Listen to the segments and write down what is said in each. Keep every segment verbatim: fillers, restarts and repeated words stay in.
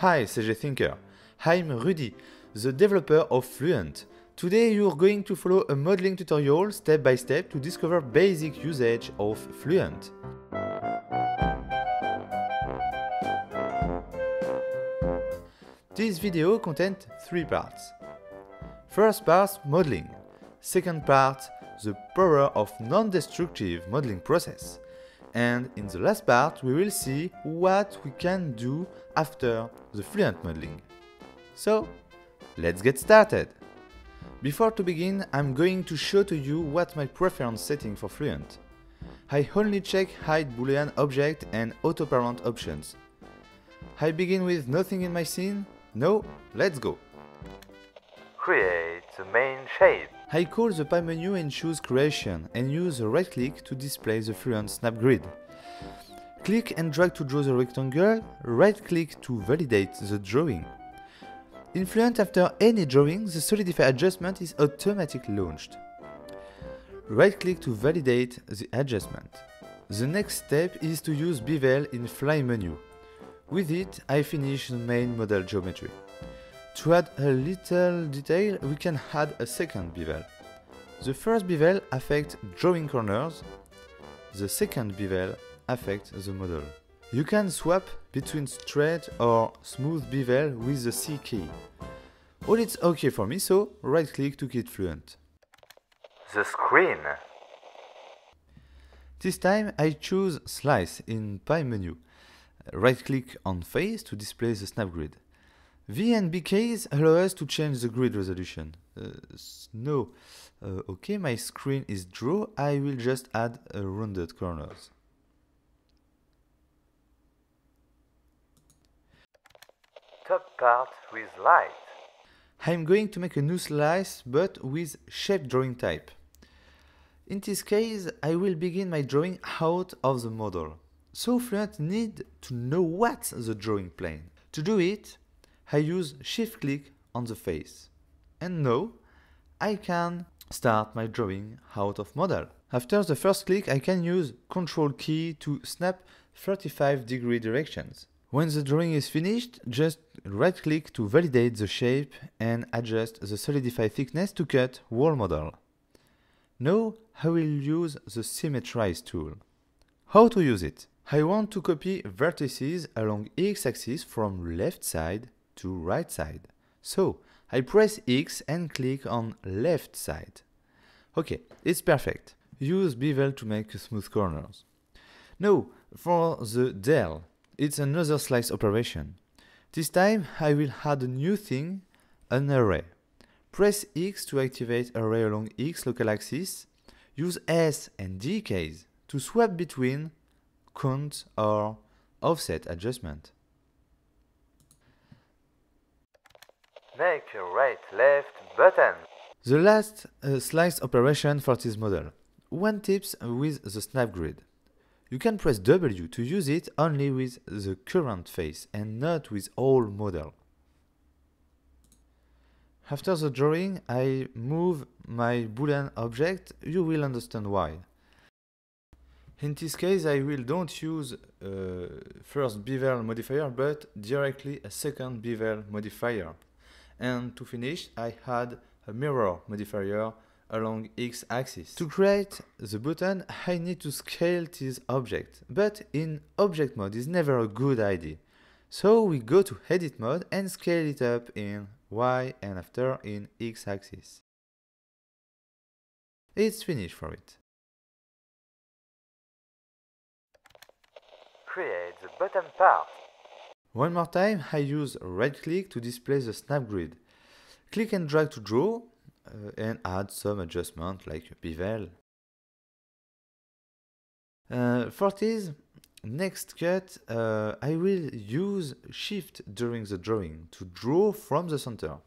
Hi C G Thinker, I'm Rudy, the developer of Fluent. Today you're going to follow a modeling tutorial step by step to discover basic usage of Fluent. This video contains three parts. First part, modeling. Second part, the power of non-destructive modeling process. And in the last part, we will see what we can do after the Fluent modeling. So, let's get started! Before to begin, I'm going to show to you what my preference setting for Fluent. I only check hide boolean object and autoparent options. I begin with nothing in my scene? No? Let's go! Create the main shape. I call the pie menu and choose creation and use a right click to display the Fluent snap grid. Click and drag to draw the rectangle, right click to validate the drawing. In Fluent, after any drawing, the solidify adjustment is automatically launched. Right click to validate the adjustment. The next step is to use bevel in fly menu. With it, I finish the main model geometry. To add a little detail, we can add a second bevel. The first bevel affects drawing corners, the second bevel affects the model. You can swap between straight or smooth bevel with the C key. All it's okay for me, so right click to quit Fluent. The screen. This time I choose slice in pie menu. Right click on face to display the snap grid. V and B keys allow us to change the grid resolution. Uh, no, uh, okay, my screen is draw, I will just add a rounded corners. Top part with light. I'm going to make a new slice but with shape drawing type. In this case, I will begin my drawing out of the model. So Fluent need to know what's the drawing plane. To do it, I use shift click on the face. And now, I can start my drawing out of model. After the first click, I can use control key to snap thirty-five degree directions. When the drawing is finished, just right click to validate the shape and adjust the solidify thickness to cut wall model. Now, I will use the symmetrize tool. How to use it? I want to copy vertices along x-axis from left side to right side. So, I press X and click on left side. Okay, it's perfect. Use bevel to make smooth corners. Now, for the dell, it's another slice operation. This time, I will add a new thing, an array. Press X to activate array along X local axis. Use S and D keys to swap between count or offset adjustment. Make a right-left button. The last uh, slice operation for this model. One tip with the snap grid. You can press W to use it only with the current face and not with all model. After the drawing, I move my boolean object, you will understand why. In this case, I will don't use uh, first bevel modifier, but directly a second bevel modifier. And to finish, I had a mirror modifier along x-axis. To create the button, I need to scale this object, but in object mode is never a good idea. So we go to edit mode and scale it up in Y and after in x-axis. It's finished for it. Create the bottom part. One more time, I use right click to display the snap grid. Click and drag to draw uh, and add some adjustment like a bevel. Uh, for this next cut, uh, I will use shift during the drawing to draw from the center.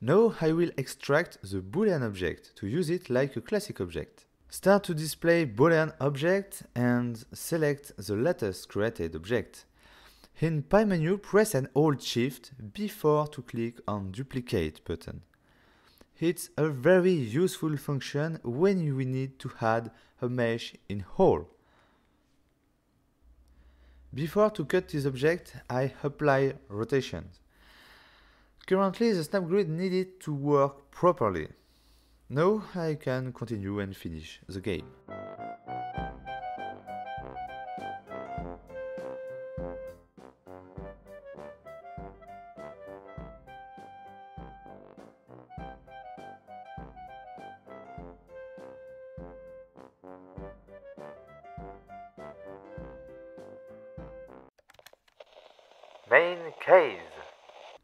Now I will extract the Boolean object to use it like a classic object. Start to display Boolean object and select the latest created object. In pie menu, press and hold shift before to click on duplicate button. It's a very useful function when we need to add a mesh in hole. Before to cut this object, I apply rotations. Currently, the snap grid needed to work properly. Now I can continue and finish the game. Main case.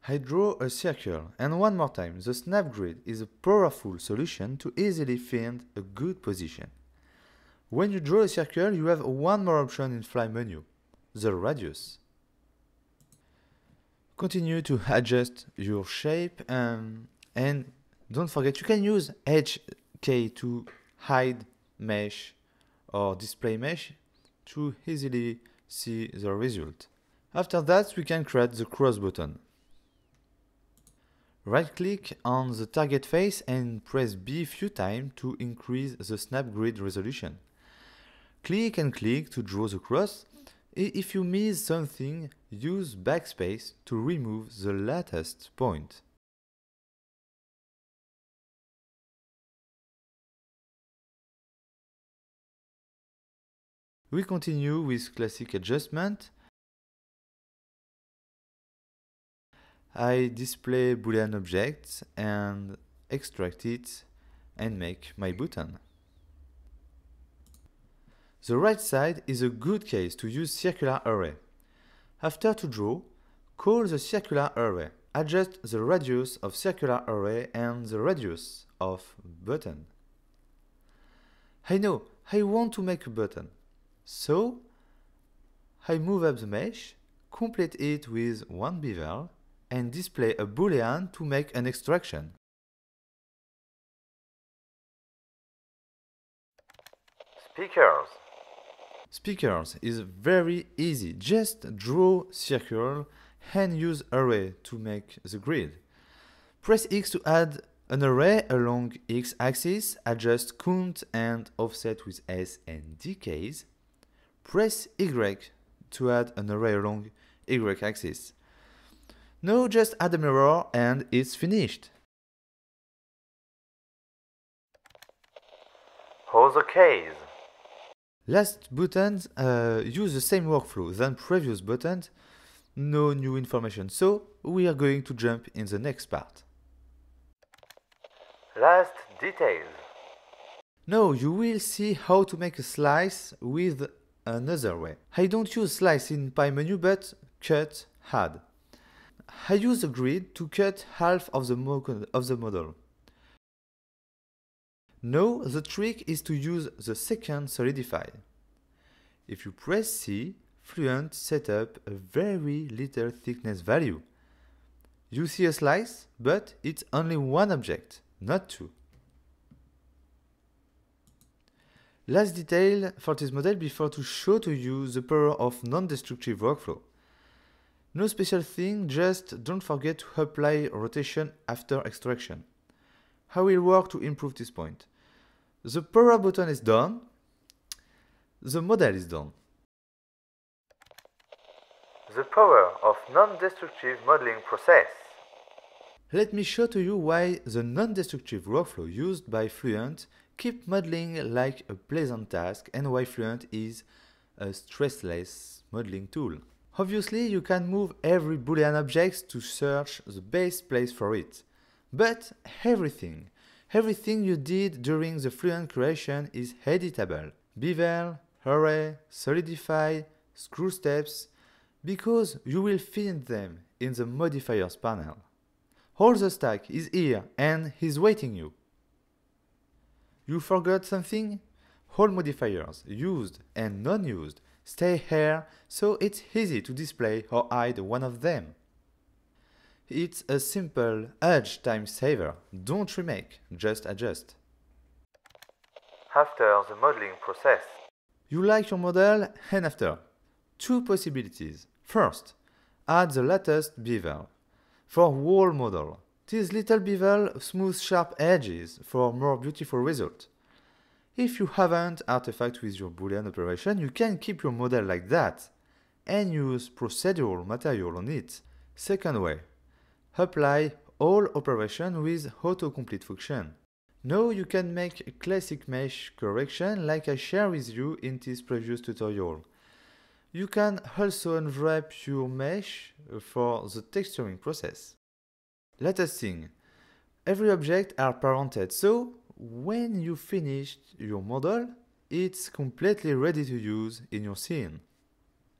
I draw a circle, and one more time, the snap grid is a powerful solution to easily find a good position. When you draw a circle, you have one more option in fly menu, the radius. Continue to adjust your shape, um, and don't forget you can use H K to hide mesh or display mesh to easily see the result. After that, we can create the cross button. Right-click on the target face and press B few times to increase the snap grid resolution. Click and click to draw the cross. If you miss something, use backspace to remove the latest point. We continue with classic adjustment. I display Boolean objects and extract it and make my button. The right side is a good case to use circular array. After to draw, call the circular array, adjust the radius of circular array and the radius of button. I know, I want to make a button. So, I move up the mesh, complete it with one bevel, and display a Boolean to make an extraction. Speakers. Speakers is very easy. Just draw circle and use array to make the grid. Press X to add an array along X axis, adjust count and offset with S and decays. Press Y to add an array along Y axis. Now just add a mirror and it's finished. Other case. Last buttons uh, use the same workflow than previous buttons. No new information, so we are going to jump in the next part. Last details. Now you will see how to make a slice with another way. I don't use slice in pie menu, but cut add. I use a grid to cut half of the, mo of the model. Now the trick is to use the second solidify. If you press C, Fluent set up a very little thickness value. You see a slice, but it's only one object, not two. Last detail for this model before to show to you the power of non-destructive workflow. No special thing, just don't forget to apply rotation after extraction. I will work to improve this point. The power button is done. The model is done. The power of non-destructive modeling process. Let me show to you why the non-destructive workflow used by Fluent keeps modeling like a pleasant task and why Fluent is a stressless modeling tool. Obviously, you can move every Boolean object to search the best place for it. But everything, everything you did during the Fluent creation is editable. Bevel, array, solidify, screw steps, because you will find them in the modifiers panel. All the stack is here and is waiting you. You forgot something? All modifiers, used and non-used, stay here, so it's easy to display or hide one of them. It's a simple edge time saver. Don't remake, just adjust. After the modeling process. You like your model and after. Two possibilities. First, add the latest bevel. For whole model. This little bevel smooths sharp edges for more beautiful result. If you haven't artifact with your Boolean operation, you can keep your model like that. and use procedural material on it. Second way, apply all operation with autocomplete function. Now you can make a classic mesh correction like I share with you in this previous tutorial. You can also unwrap your mesh for the texturing process. Latest thing, every object are parented, so when you finish your model, it's completely ready to use in your scene.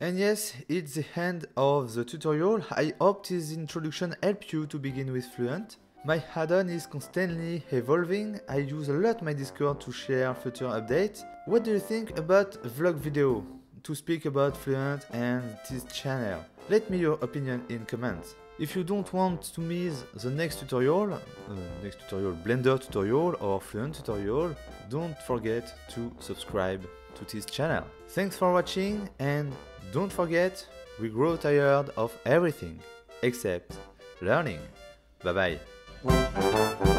And yes, it's the end of the tutorial. I hope this introduction helped you to begin with Fluent. My add-on is constantly evolving. I use a lot my Discord to share future updates. What do you think about vlog video to speak about Fluent and this channel? Let me your opinion in comments. If you don't want to miss the next tutorial, uh, next tutorial Blender tutorial or Fluent tutorial, don't forget to subscribe to this channel. Thanks for watching, and don't forget, we grow tired of everything except learning. Bye bye. Thank you.